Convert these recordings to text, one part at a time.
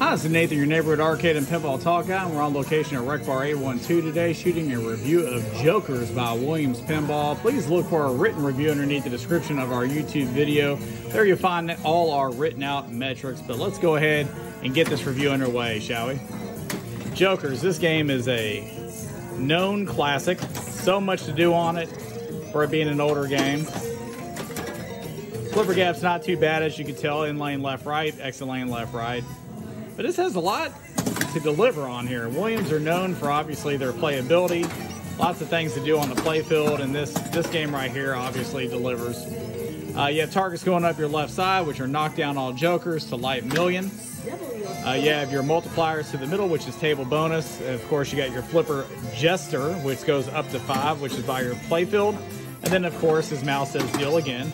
Hi, this is Nathan, your Neighborhood Arcade and Pinball Talk Guy, and we're on location at Rec Bar A12 today shooting a review of Jokers by Williams Pinball. Please look for a written review underneath the description of our YouTube video. There you'll find all our written out metrics, but let's go ahead and get this review underway, shall we? Jokers, this game is a known classic. So much to do on it for it being an older game. Flipper gap's not too bad, as you can tell. In lane left, right, exit lane left, right. But this has a lot to deliver on here. Williams are known for, obviously, their playability. Lots of things to do on the playfield, and this game right here obviously delivers. You have targets going up your left side, which are knock down all jokers to light million. You have your multipliers to the middle, which is table bonus. Of course, you got your flipper jester, which goes up to 5, which is by your playfield. And then, of course, his mouse says deal again.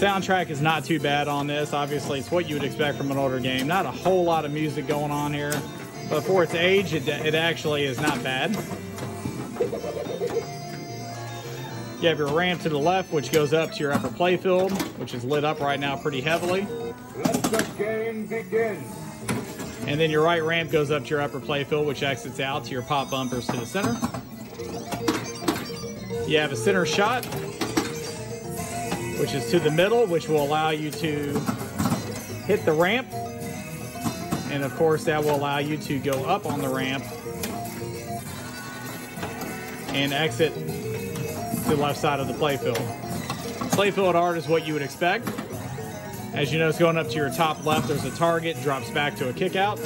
Soundtrack is not too bad on this. Obviously, it's what you would expect from an older game. Not a whole lot of music going on here, but for its age, it actually is not bad. You have your ramp to the left, which goes up to your upper playfield, which is lit up right now pretty heavily. Let the game begin. And then your right ramp goes up to your upper playfield, which exits out to your pop bumpers to the center. You have a center shot, which is to the middle, which will allow you to hit the ramp. And of course, that will allow you to go up on the ramp and exit to the left side of the playfield. Playfield art is what you would expect. As you notice, going up to your top left, there's a target, drops back to a kick out.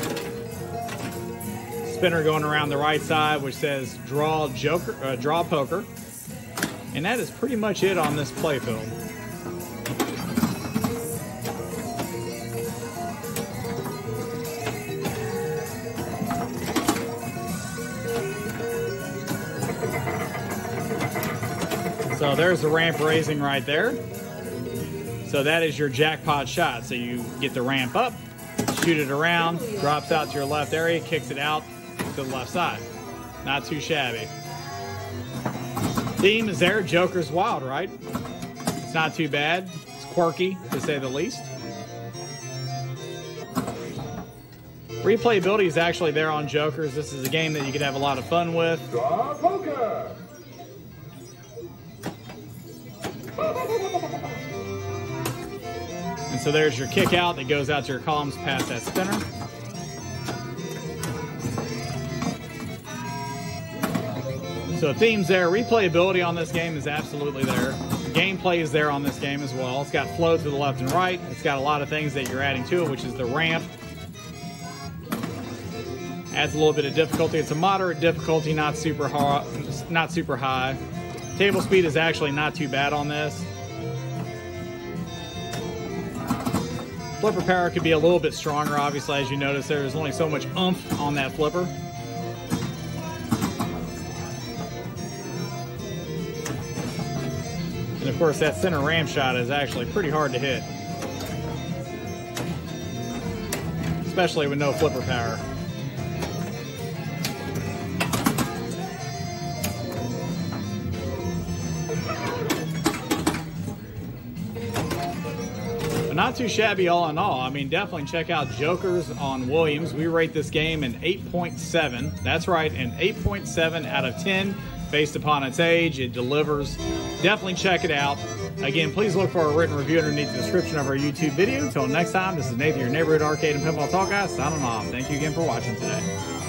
Spinner going around the right side, which says draw poker. And that is pretty much it on this playfield. So there's the ramp raising right there. So that is your jackpot shot. So you get the ramp up, shoot it around, drops out to your left area, kicks it out to the left side. Not too shabby. Theme is there, Joker's wild, right? It's not too bad. It's quirky, to say the least. Replayability is actually there on Jokers. This is a game that you could have a lot of fun with. Draw poker. And so there's your kick out that goes out to your columns past that spinner. So themes there. Replayability on this game is absolutely there. Gameplay is there on this game as well. It's got flow to the left and right. It's got a lot of things that you're adding to it, which is the ramp. Adds a little bit of difficulty. It's a moderate difficulty, not super hard, not super high. Table speed is actually not too bad on this. Flipper power could be a little bit stronger, obviously, as you notice. There's only so much oomph on that flipper. And of course, that center ramp shot is actually pretty hard to hit, especially with no flipper power. Not too shabby all in all. I mean, definitely check out Jokers on Williams. We rate this game an 8.7. That's right, an 8.7 out of 10 based upon its age. It delivers. Definitely check it out. Again, please look for a written review underneath the description of our YouTube video. Until next time, this is Nathan, your Neighborhood Arcade and Pinball Talk Guy, signing off. Thank you again for watching today.